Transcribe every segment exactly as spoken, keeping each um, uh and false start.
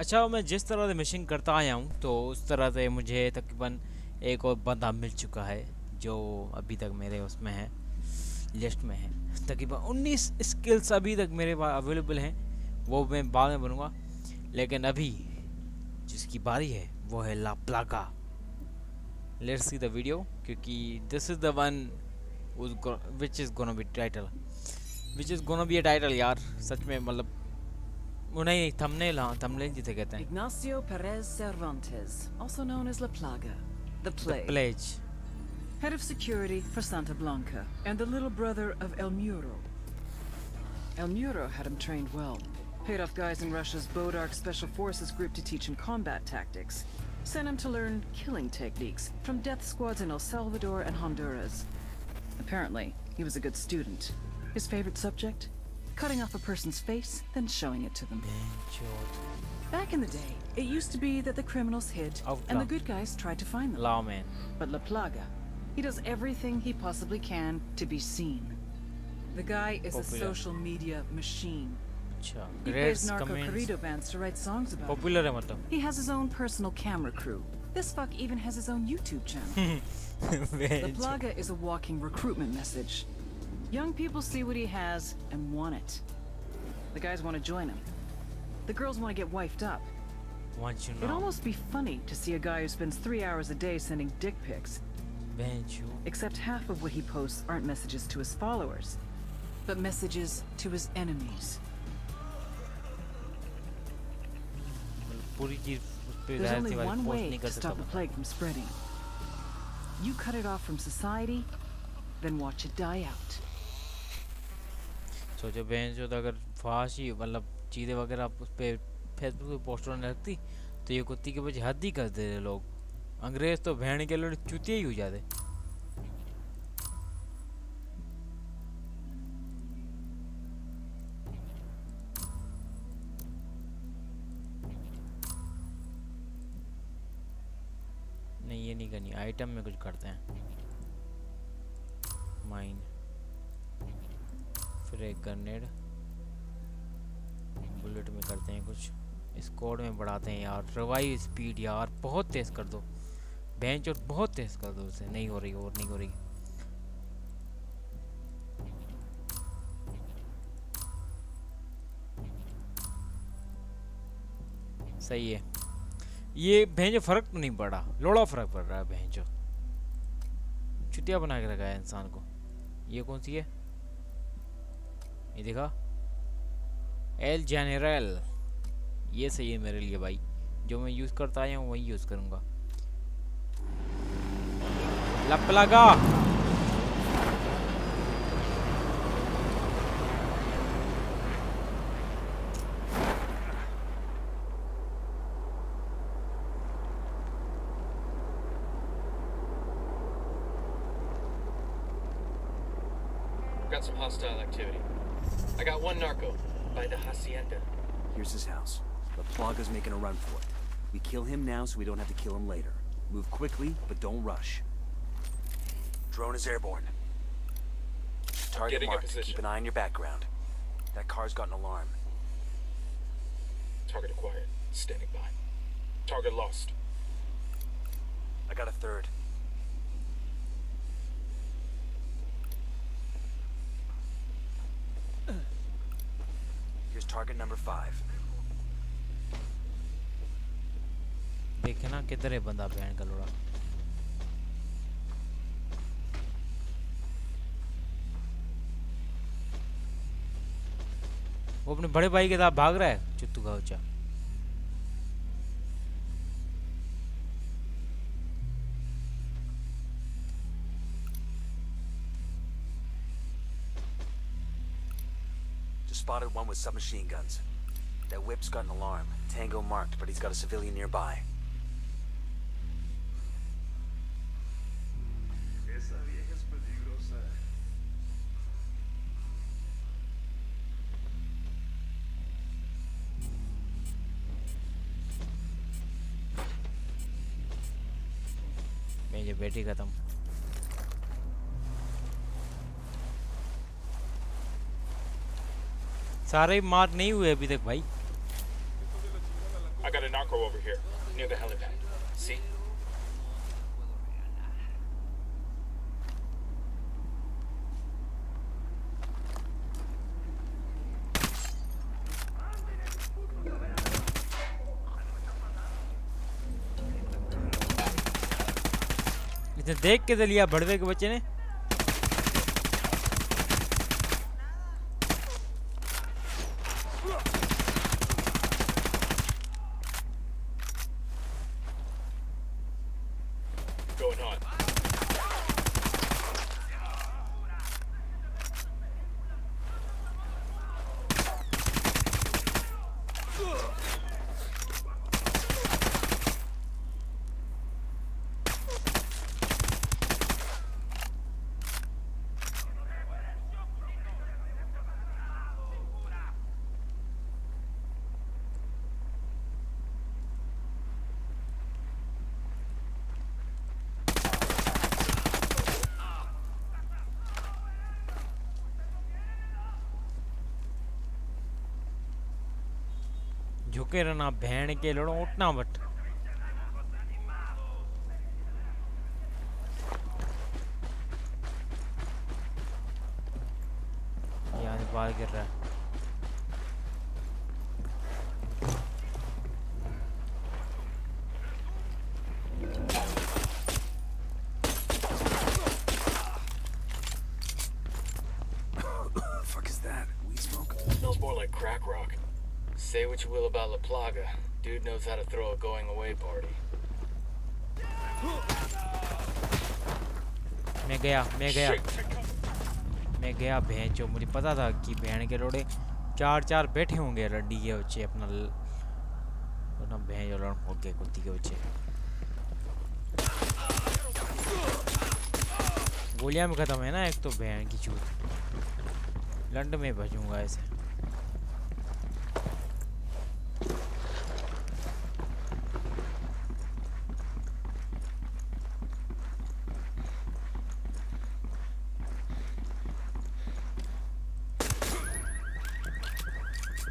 अच्छा मैं जिस तरह से मिशन करता आया हूँ तो उस तरह से मुझे तकरीबन एक और बंदा मिल चुका है जो अभी तक मेरे उसमें है, लिस्ट में है। तकरीबन उन्नीस स्किल्स अभी तक मेरे पास अवेलेबल हैं, वो मैं बाद में बनूँगा। लेकिन अभी जिसकी बारी है वो है La Plaga. Let's see the video क्योंकि this is the one which is gonna be title which is gonna be a title यार, सच में। मतलब उन्हें थंबनेल, हाँ थंबनेल जिसे कहते हैं। Ignacio Perez Cervantes, also known as La Plaga, the plague. The plague. Head of security for Santa Blanca and the little brother of El Muro. El Muro had him trained well. Paid off guys in Russia's Bodark special forces group to teach him combat tactics. Sent him to learn killing techniques from death squads in El Salvador and Honduras. Apparently, he was a good student. His favorite subject? Cutting off a person's face, then showing it to them. Back in the day, it used to be that the criminals hid and the good guys tried to find them. Lawman. But La Plaga, he does everything he possibly can to be seen. The guy is a social media machine. He plays narco corrido bands to write songs about it. He has his own personal camera crew. This fuck even has his own YouTube channel. La Plaga is a walking recruitment message. Young people see what he has and want it. The guys want to join him. The girls want to get wifed up. Want you know? It'd almost be funny to see a guy who spends three hours a day sending dick pics. You. Except half of what he posts aren't messages to his followers, but messages to his enemies. There's only one way to stop the plague from spreading. You cut it off from society, then watch it die out. सोचो बहन जो अगर फाश ही मतलब चीज़ें वगैरह आप उस पर फेसबुक पर पोस्ट करने लगती तो ये कुत्ती के बच्चे हद ही कर देते लोग। अंग्रेज तो बहन के लोग चूतिया ही हो जाते। नहीं ये नहीं करनी, आइटम में कुछ करते हैं। माइन एक ग्रेनेड बुलेट में करते हैं कुछ, स्क्वाड में बढ़ाते हैं यार। रिवाइव स्पीड यार बहुत तेज कर दो बेंच, और बहुत तेज कर दो उसे। नहीं हो रही और नहीं हो रही। सही है ये बेंच, फर्क नहीं पड़ा, लोड़ा फर्क पड़ रहा है। बेंच छुट्टिया बना के रखा है इंसान को। ये कौन सी है? ये देखा एल जेनरल, ये सही है मेरे लिए भाई। जो मैं यूज़ करता आया हूँ वही यूज़ करूँगा। ला प्लागा got some hostile activity. I got one narco by the hacienda. Here's his house. La Plaga's making a run for it. We kill him now so we don't have to kill him later. Move quickly, but don't rush. Drone is airborne. Target marked. Keep an eye on your background. That car's got an alarm. Target acquired. Standing by. Target lost. I got a third. Target number five. देखना किधर है बंदा band का लोड़ा। वो अपने बड़े भाई के साथ भाग रहा है चुत्तू का ऊंचा। Spotted one with submachine guns. That whip's got an alarm. Tango marked, but he's got a civilian nearby. मेरी बेटी खत्म। सारे मार नहीं हुए अभी तक भाई। I got a narco over here, near the helipad. See? इसे देख के तो लिया भड़वे के बच्चे ने। झुके रहना भेड़ के लड़ो उठना बट यहाँ से बाल गिर रहा है। Say what you will about La Plaga, dude knows how to throw a going away party. मैं गया, मैं गया, मैं गया भैंचो। मुझे पता था कि भैंड के लोड़े चार चार बैठे होंगे रड्डी के बच्चे अपना अपना भैंचो लड़ होके कुत्ती के बच्चे। गोलियां में खत्म है ना एक तो भैंड की चूत। लंड में बचूंगा ऐसे।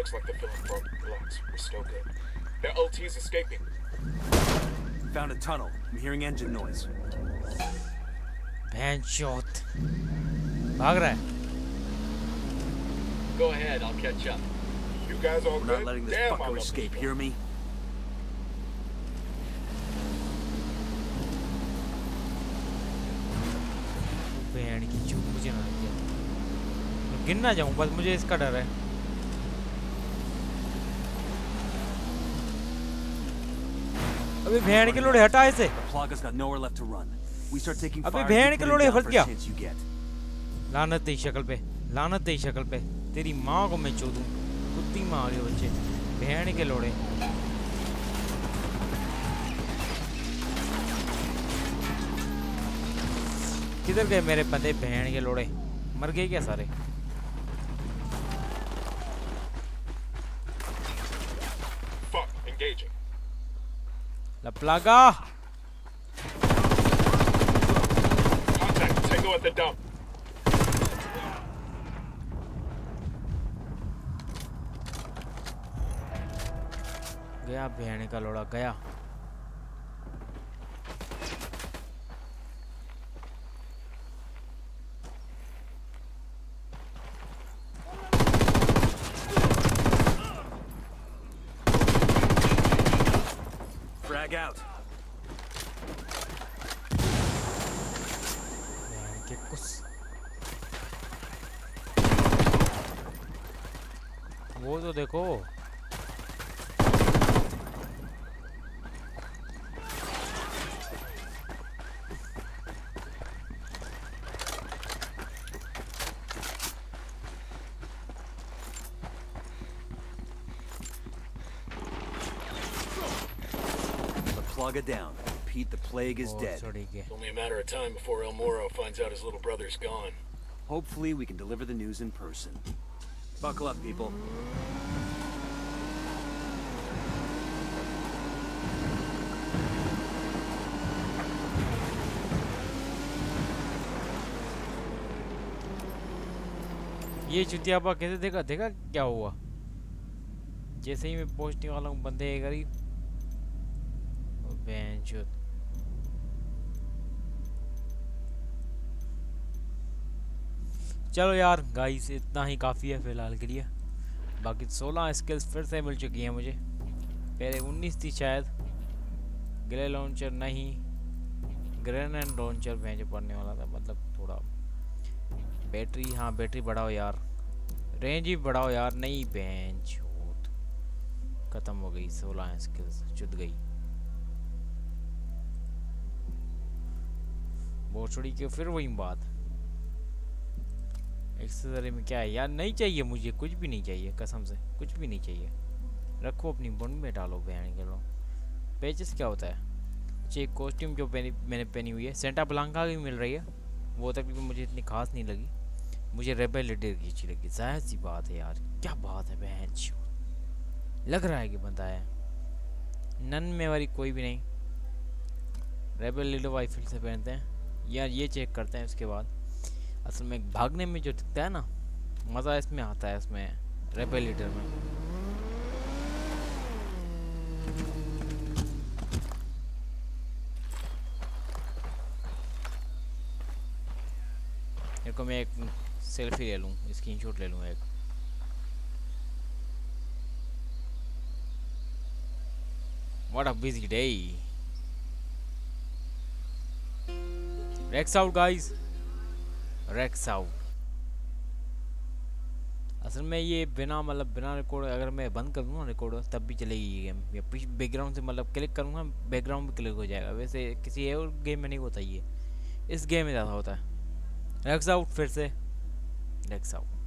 Looks like the filling blocks were still good. Their O T is escaping. Found a tunnel. I'm hearing engine noise. Band shot. Bagra. Go ahead, I'll catch up. You guys all good? We're not letting this Damn, fucker escape, hear me? Band ki chuk mujhe na lage. Main gir na jaun, bas mujhe iska dar hai. अबे भेड़ के लोड़े हटा इसे। अबे भेड़ के लोड़े हट गया। लानत तेरी शक्ल पे, लानत तेरी शक्ल पे। तेरी माँ को मैं चोदूं। कुत्ती माँ आगे बच्चे, भेड़ के लोड़े। किधर गए मेरे बंदे भेड़ के लोड़े? मर गए क्या सारे? La Plaga! Contact, tango at the dump. गया भेड़ का लोड़ा गया। Out. वो तो देखो Plaga down. Pete, the plague is oh, dead. It's only a matter of time before El Muro finds out his little brother's gone. Hopefully, we can deliver the news in person. Buckle up, people. ये चुतिया बाप कैसे देखा देखा क्या हुआ? जैसे ही मैं पहुंचने वाला हूँ बंदे के करीब बेंचो चलो यार गाइस इतना ही काफ़ी है फ़िलहाल के लिए। बाकी सोलह स्किल्स फिर से मिल चुकी हैं मुझे, पहले उन्नीस थी शायद। ग्रे लॉन्चर नहीं, ग्रेनेड लॉन्चर भेज पड़ने वाला था, मतलब थोड़ा बैटरी, हाँ बैटरी बढ़ाओ यार, रेंज भी बढ़ाओ यार। नहीं बेंच खत्म हो गई, सोलह स्किल्स चुद गई। बोछड़ी के फिर वही बात, एक्सेसरी में क्या है यार, नहीं चाहिए मुझे, कुछ भी नहीं चाहिए कसम से, कुछ भी नहीं चाहिए। रखो अपनी बुन में डालो बहन के लो। पेचेस क्या होता है? अच्छा एक कॉस्ट्यूम जो पहनी मैंने पहनी हुई है सेंटा ब्लांका की मिल रही है, वो तकरीबन मुझे इतनी खास नहीं लगी, मुझे रेबेल लीडर की अच्छी लगी। जाहिर सी बात है यार, क्या बात है बहन, लग रहा है कि बंदा है। नन में वाली कोई भी नहीं, रेबेल लीडर वाइफल से पहनते हैं यार, ये चेक करते हैं उसके बाद। असल में भागने में जो दिखता है ना मज़ा इसमें आता है, इसमें रेबेल लीडर में। देखो मैं एक सेल्फी ले लूँ, स्क्रीनशॉट ले लूँ एक। What a busy day. Rex out guys. Rex out. असल में ये बिना मतलब बिना रिकॉर्ड अगर मैं बंद कर दूँगा रिकॉर्ड तब भी चलेगी ये गेम, या पीछे बैकग्राउंड से मतलब क्लिक करूँगा बैकग्राउंड भी क्लिक हो जाएगा। वैसे किसी और गेम में नहीं होता ये, इस गेम में ज़्यादा होता है। Rex out फिर से, Rex out।